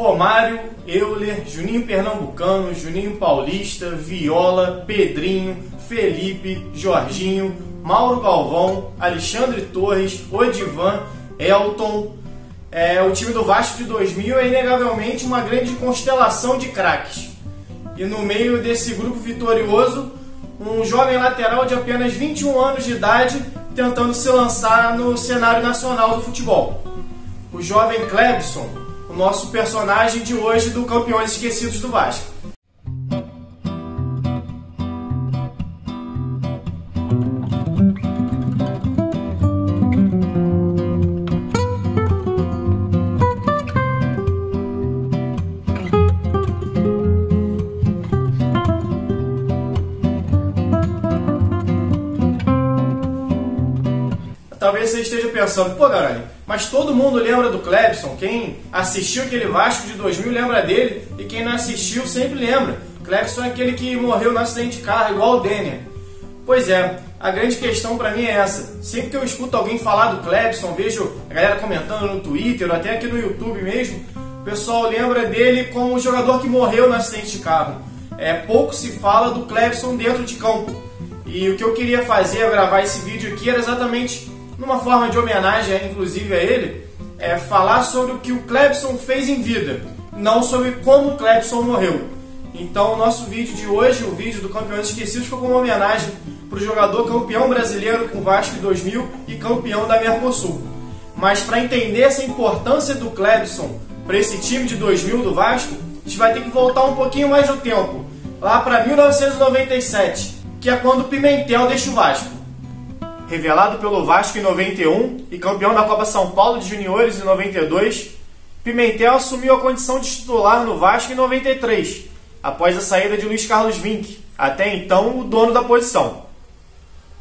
Romário, Euler, Juninho Pernambucano, Juninho Paulista, Viola, Pedrinho, Felipe, Jorginho, Mauro Galvão, Alexandre Torres, Odivan, Elton. O time do Vasco de 2000 é inegavelmente uma grande constelação de craques. E no meio desse grupo vitorioso, um jovem lateral de apenas 21 anos de idade tentando se lançar no cenário nacional do futebol. O jovem Clébson, o nosso personagem de hoje do Campeões Esquecidos do Vasco. Talvez você esteja pensando, pô, caralho, mas todo mundo lembra do Clébson, quem assistiu aquele Vasco de 2000 lembra dele, e quem não assistiu sempre lembra. Clébson é aquele que morreu no acidente de carro, igual o Denner. Pois é, a grande questão pra mim é essa. Sempre que eu escuto alguém falar do Clébson, vejo a galera comentando no Twitter, ou até aqui no YouTube mesmo, o pessoal lembra dele como um jogador que morreu no acidente de carro. Pouco se fala do Clébson dentro de campo. E o que eu queria fazer ao gravar esse vídeo aqui era exatamente, numa forma de homenagem, inclusive, a ele, falar sobre o que o Clébson fez em vida, não sobre como o Clébson morreu. Então, o nosso vídeo de hoje, o vídeo do Campeões Esquecidos, ficou como homenagem para o jogador campeão brasileiro com o Vasco em 2000 e campeão da Mercosul. Mas para entender essa importância do Clébson para esse time de 2000 do Vasco, a gente vai ter que voltar um pouquinho mais no tempo, lá para 1997, que é quando o Pimentel deixa o Vasco. Revelado pelo Vasco em 91 e campeão da Copa São Paulo de Juniores em 92, Pimentel assumiu a condição de titular no Vasco em 93, após a saída de Luiz Carlos Vinck, até então o dono da posição.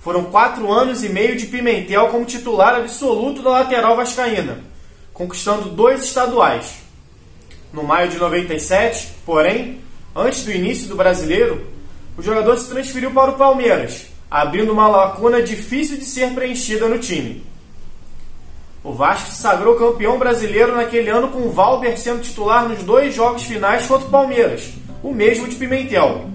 Foram 4 anos e meio de Pimentel como titular absoluto da lateral vascaína, conquistando 2 estaduais. No maio de 97, porém, antes do início do Brasileiro, o jogador se transferiu para o Palmeiras, abrindo uma lacuna difícil de ser preenchida no time. O Vasco se sagrou campeão brasileiro naquele ano com o Valber sendo titular nos 2 jogos finais contra o Palmeiras, o mesmo de Pimentel.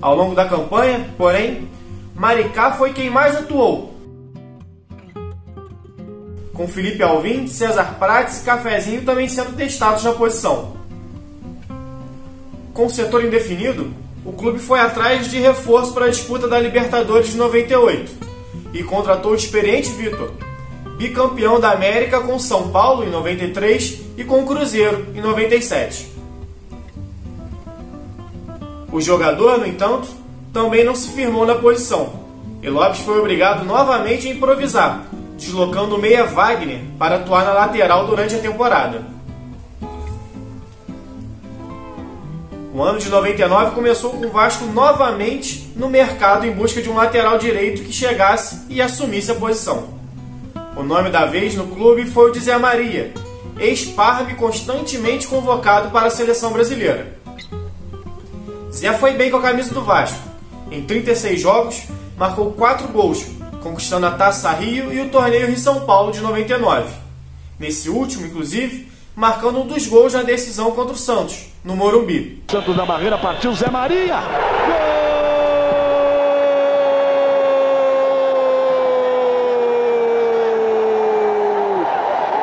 Ao longo da campanha, porém, Maricá foi quem mais atuou, com Felipe Alvim, César Prates e Cafezinho também sendo testados na posição. Com o setor indefinido, o clube foi atrás de reforço para a disputa da Libertadores de 98 e contratou o experiente Vitor, bicampeão da América com São Paulo em 93 e com o Cruzeiro em 97. O jogador, no entanto, também não se firmou na posição e Lopes foi obrigado novamente a improvisar, deslocando o meia Wagner para atuar na lateral durante a temporada. O ano de 99 começou com o Vasco novamente no mercado em busca de um lateral direito que chegasse e assumisse a posição. O nome da vez no clube foi o de Zé Maria, ex-Parme constantemente convocado para a seleção brasileira. Zé foi bem com a camisa do Vasco. Em 36 jogos, marcou 4 gols, conquistando a Taça Rio e o torneio Rio-São Paulo de 99. Nesse último, inclusive, marcando um dos gols na decisão contra o Santos, no Morumbi. Santos na barreira, partiu Zé Maria! Gol!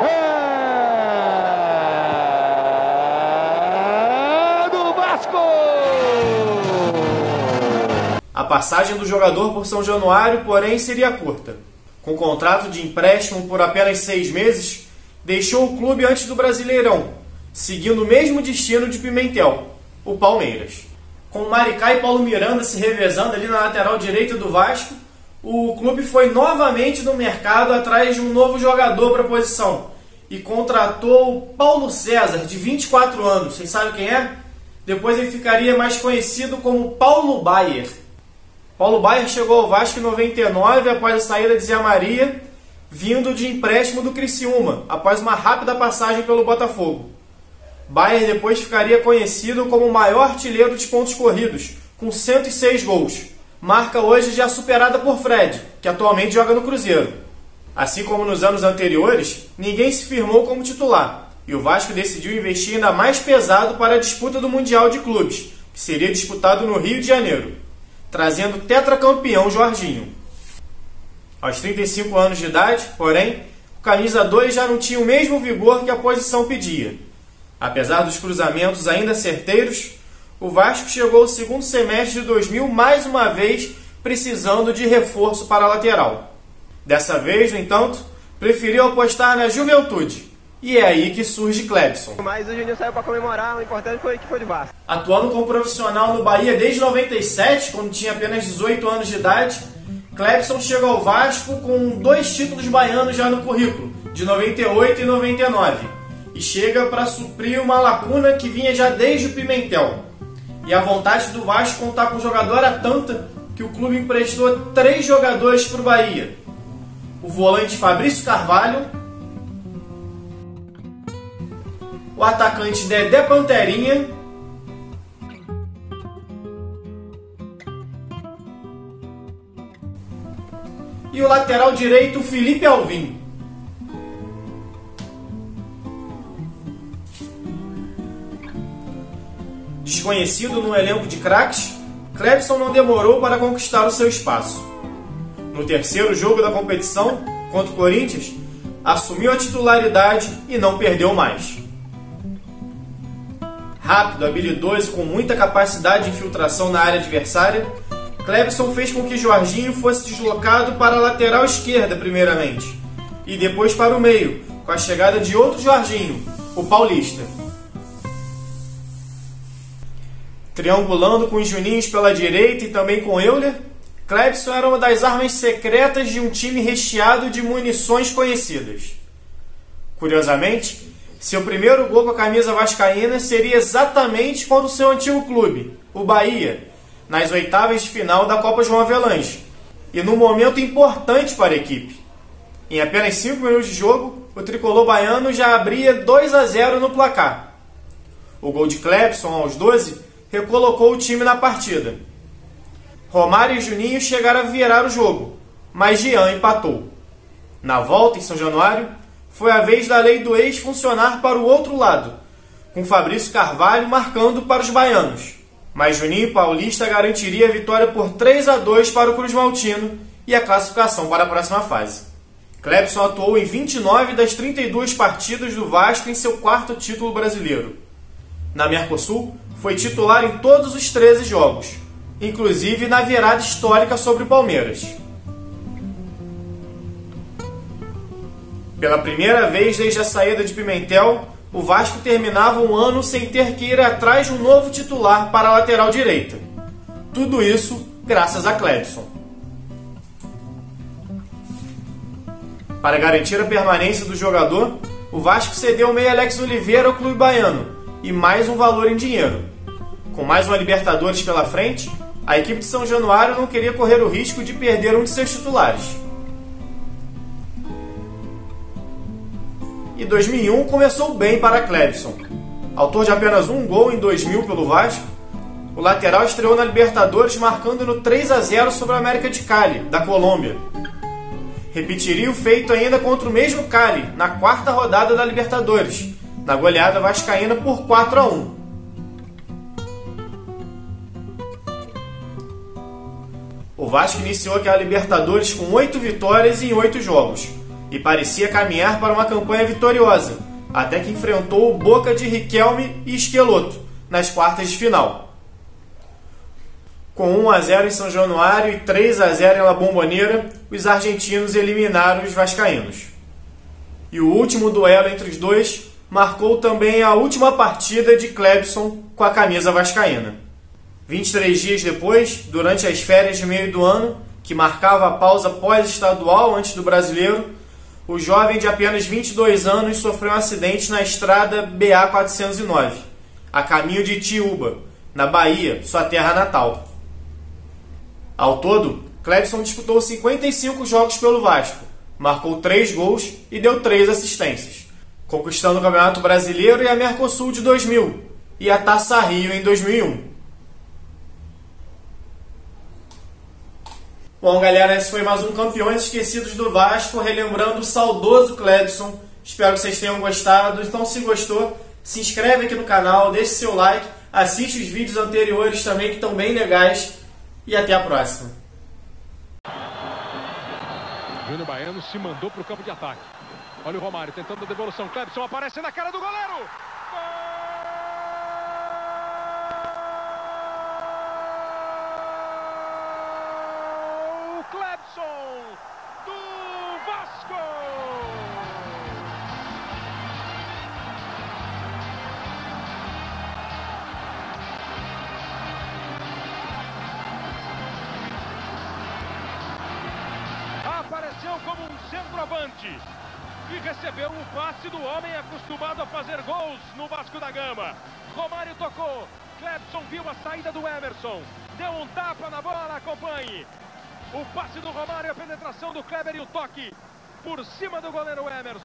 É do Vasco! A passagem do jogador por São Januário, porém, seria curta. Com contrato de empréstimo por apenas 6 meses, deixou o clube antes do Brasileirão, seguindo o mesmo destino de Pimentel, o Palmeiras. Com Maricá e Paulo Miranda se revezando ali na lateral direita do Vasco, o clube foi novamente no mercado atrás de um novo jogador para a posição e contratou o Paulo César, de 24 anos. Vocês sabem quem é? Depois ele ficaria mais conhecido como Paulo Baier. Paulo Baier chegou ao Vasco em 99 após a saída de Zé Maria, vindo de empréstimo do Criciúma, após uma rápida passagem pelo Botafogo. Baier depois ficaria conhecido como o maior artilheiro de pontos corridos, com 106 gols. Marca hoje já superada por Fred, que atualmente joga no Cruzeiro. Assim como nos anos anteriores, ninguém se firmou como titular, e o Vasco decidiu investir ainda mais pesado para a disputa do Mundial de Clubes, que seria disputado no Rio de Janeiro, trazendo o tetracampeão Jorginho. Aos 35 anos de idade, porém, o camisa 2 já não tinha o mesmo vigor que a posição pedia. Apesar dos cruzamentos ainda certeiros, o Vasco chegou ao segundo semestre de 2000 mais uma vez precisando de reforço para a lateral. Dessa vez, no entanto, preferiu apostar na juventude. E é aí que surge Clébson. Mas o Juninho saiu para comemorar, o importante foi que foi de Vasco. Atuando como profissional no Bahia desde 97, quando tinha apenas 18 anos de idade, Clébson chega ao Vasco com 2 títulos baianos já no currículo, de 98 e 99, e chega para suprir uma lacuna que vinha já desde o Pimentel. E a vontade do Vasco contar com o jogador era tanta que o clube emprestou 3 jogadores para o Bahia: o volante Fabrício Carvalho, o atacante Dedé Panterinha e o lateral direito Felipe Alvim. Desconhecido no elenco de craques, Clébson não demorou para conquistar o seu espaço. No terceiro jogo da competição, contra o Corinthians, assumiu a titularidade e não perdeu mais. Rápido, habilidoso, com muita capacidade de infiltração na área adversária, Clébson fez com que Jorginho fosse deslocado para a lateral esquerda primeiramente, e depois para o meio, com a chegada de outro Jorginho, o Paulista. Triangulando com os Juninhos pela direita e também com Euler, Clébson era uma das armas secretas de um time recheado de munições conhecidas. Curiosamente, seu primeiro gol com a camisa vascaína seria exatamente contra o seu antigo clube, o Bahia, nas oitavas de final da Copa João Avelange, e num momento importante para a equipe. Em apenas 5 minutos de jogo, o tricolor baiano já abria 2-0 no placar. O gol de Clébson, aos 12, recolocou o time na partida. Romário e Juninho chegaram a virar o jogo, mas Jean empatou. Na volta, em São Januário, foi a vez da lei do ex funcionar para o outro lado, com Fabrício Carvalho marcando para os baianos. Mas Juninho Paulista garantiria a vitória por 3-2 para o Cruz Maltino e a classificação para a próxima fase. Clébson atuou em 29 das 32 partidas do Vasco em seu 4º título brasileiro. Na Mercosul, foi titular em todos os 13 jogos, inclusive na virada histórica sobre o Palmeiras. Pela primeira vez desde a saída de Pimentel, o Vasco terminava um ano sem ter que ir atrás de um novo titular para a lateral direita. Tudo isso graças a Clébson. Para garantir a permanência do jogador, o Vasco cedeu o meia Alex Oliveira ao clube baiano e mais um valor em dinheiro. Com mais uma Libertadores pela frente, a equipe de São Januário não queria correr o risco de perder um de seus titulares. E 2001 começou bem para Clébson. Autor de apenas um gol em 2000 pelo Vasco, o lateral estreou na Libertadores marcando no 3-0 sobre a América de Cali, da Colômbia. Repetiria o feito ainda contra o mesmo Cali, na 4ª rodada da Libertadores, na goleada vascaína por 4-1. O Vasco iniciou aquela Libertadores com 8 vitórias em 8 jogos. E parecia caminhar para uma campanha vitoriosa, até que enfrentou o Boca de Riquelme e Schelotto nas quartas de final. Com 1-0 em São Januário e 3-0 em La Bombonera, os argentinos eliminaram os vascaínos. E o último duelo entre os dois marcou também a última partida de Clébson com a camisa vascaína. 23 dias depois, durante as férias de meio do ano, que marcava a pausa pós-estadual antes do brasileiro, o jovem de apenas 22 anos sofreu um acidente na estrada BA-409, a caminho de Itiúba, na Bahia, sua terra natal. Ao todo, Clébson disputou 55 jogos pelo Vasco, marcou 3 gols e deu 3 assistências, conquistando o Campeonato Brasileiro e a Mercosul de 2000 e a Taça Rio em 2001. Bom, galera, esse foi mais um Campeões Esquecidos do Vasco, relembrando o saudoso Clébson, Espero que vocês tenham gostado. Então, se gostou, se inscreve aqui no canal, deixe seu like, assiste os vídeos anteriores também, que estão bem legais. E até a próxima. Júnior Baiano se mandou para o campo de ataque. Olha o Romário tentando a devolução. Clébson aparece na cara do goleiro. Clébson do Vasco. Apareceu como um centroavante e recebeu um passe do homem acostumado a fazer gols no Vasco da Gama. Romário tocou, Clébson viu a saída do Emerson, deu um tapa na bola, acompanhe. O passe do Romário, a penetração do Kleber e o toque por cima do goleiro Emerson.